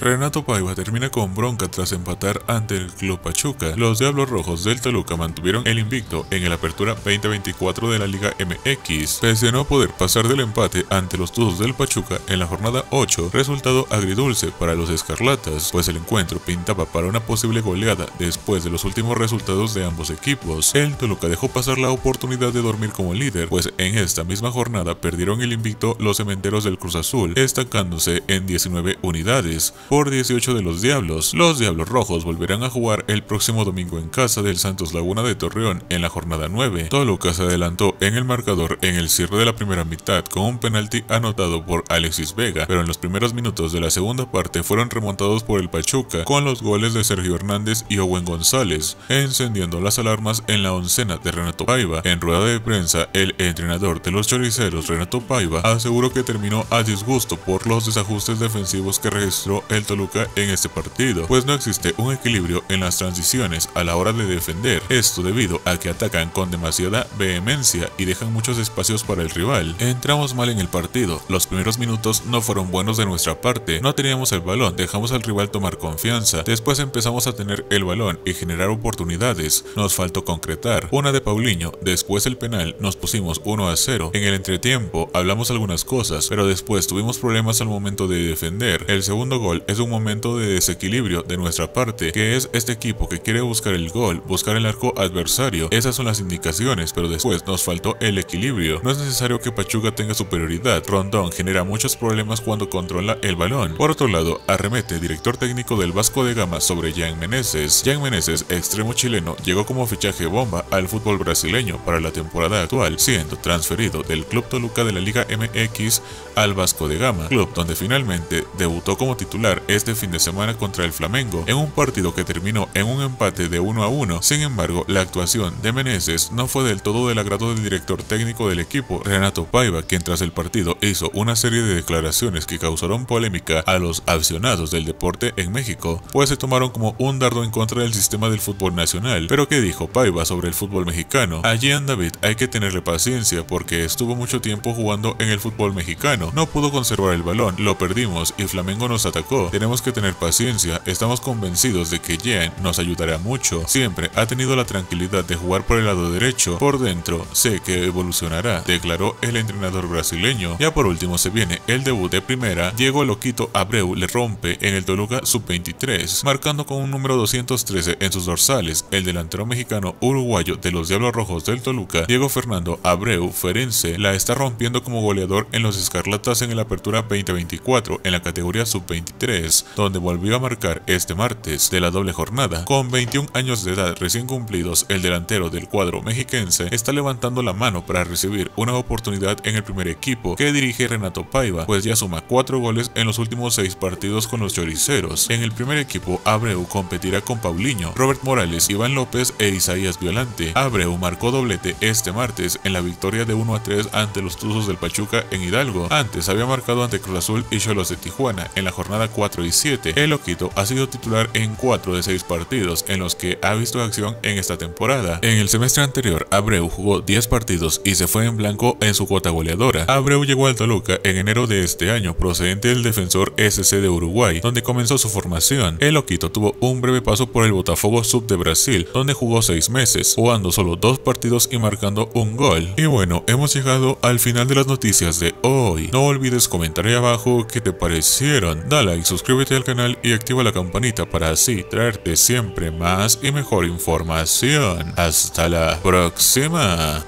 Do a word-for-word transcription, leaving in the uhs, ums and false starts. Renato Paiva termina con bronca tras empatar ante el Club Pachuca. Los Diablos Rojos del Toluca mantuvieron el invicto en el Apertura veinte veinticuatro de la Liga M X, pese a no poder pasar del empate ante los Tuzos del Pachuca en la jornada ocho, resultado agridulce para los Escarlatas, pues el encuentro pintaba para una posible goleada después de los últimos resultados de ambos equipos. El Toluca dejó pasar la oportunidad de dormir como líder, pues en esta misma jornada perdieron el invicto los cementeros del Cruz Azul, estancándose en diecinueve unidades por dieciocho de los Diablos. Los Diablos Rojos volverán a jugar el próximo domingo en casa del Santos Laguna de Torreón en la jornada nueve. Toluca se adelantó en el marcador en el cierre de la primera mitad con un penalti anotado por Alexis Vega, pero en los primeros minutos de la segunda parte fueron remontados por el Pachuca con los goles de Sergio Hernández y Owen González, encendiendo las alarmas en la oncena de Renato Paiva. En rueda de prensa, el entrenador de los choriceros, Renato Paiva, aseguró que terminó a disgusto por los desajustes defensivos que registró el el Toluca en este partido, pues no existe un equilibrio en las transiciones a la hora de defender, esto debido a que atacan con demasiada vehemencia y dejan muchos espacios para el rival. Entramos mal en el partido, los primeros minutos no fueron buenos de nuestra parte, no teníamos el balón, dejamos al rival tomar confianza, después empezamos a tener el balón y generar oportunidades, nos faltó concretar, una de Paulinho, después el penal, nos pusimos uno a cero, en el entretiempo hablamos algunas cosas, pero después tuvimos problemas al momento de defender. El segundo gol es un momento de desequilibrio de nuestra parte, que es este equipo que quiere buscar el gol, buscar el arco adversario, esas son las indicaciones, pero después nos faltó el equilibrio, no es necesario que Pachuca tenga superioridad, Rondón genera muchos problemas cuando controla el balón. Por otro lado, arremete director técnico del Vasco de Gama sobre Jean Meneses. Jean Meneses, extremo chileno, llegó como fichaje bomba al fútbol brasileño para la temporada actual, siendo transferido del Club Toluca de la Liga M X al Vasco de Gama, club donde finalmente debutó como titular este fin de semana contra el Flamengo, en un partido que terminó en un empate de uno a uno. Sin embargo, la actuación de Meneses no fue del todo del agrado del director técnico del equipo, Renato Paiva, quien tras el partido hizo una serie de declaraciones que causaron polémica a los aficionados del deporte en México, pues se tomaron como un dardo en contra del sistema del fútbol nacional. Pero ¿qué dijo Paiva sobre el fútbol mexicano? A Jean David hay que tenerle paciencia porque estuvo mucho tiempo jugando en el fútbol mexicano, no pudo conservar el balón, lo perdimos y Flamengo nos atacó. Tenemos que tener paciencia, estamos convencidos de que Jean nos ayudará mucho. Siempre ha tenido la tranquilidad de jugar por el lado derecho, por dentro sé que evolucionará, declaró el entrenador brasileño. Ya por último se viene el debut de primera, Diego Loquito Abreu le rompe en el Toluca sub veintitrés, marcando con un número doscientos trece en sus dorsales. El delantero mexicano uruguayo de los Diablos Rojos del Toluca, Diego Fernando Abreu Ferense, la está rompiendo como goleador en los Escarlatas en el Apertura veinte veinticuatro en la categoría sub veintitrés, donde volvió a marcar este martes de la doble jornada. Con veintiún años de edad recién cumplidos, el delantero del cuadro mexiquense está levantando la mano para recibir una oportunidad en el primer equipo que dirige Renato Paiva, pues ya suma cuatro goles en los últimos seis partidos con los choriceros. En el primer equipo, Abreu competirá con Paulinho, Robert Morales, Iván López e Isaías Violante. Abreu marcó doblete este martes en la victoria de uno a tres ante los Tuzos del Pachuca en Hidalgo. Antes había marcado ante Cruz Azul y Cholos de Tijuana en la jornada cuatro y siete. El Oquito ha sido titular en cuatro de seis partidos en los que ha visto acción en esta temporada. En el semestre anterior, Abreu jugó diez partidos y se fue en blanco en su cuota goleadora. Abreu llegó al Toluca en enero de este año, procedente del Defensor S C de Uruguay, donde comenzó su formación. El Oquito tuvo un breve paso por el Botafogo Sub de Brasil, donde jugó seis meses, jugando solo dos partidos y marcando un gol. Y bueno, hemos llegado al final de las noticias de hoy. No olvides comentar ahí abajo qué te parecieron. Dale like, suscríbete al canal y activa la campanita para así traerte siempre más y mejor información. Hasta la próxima.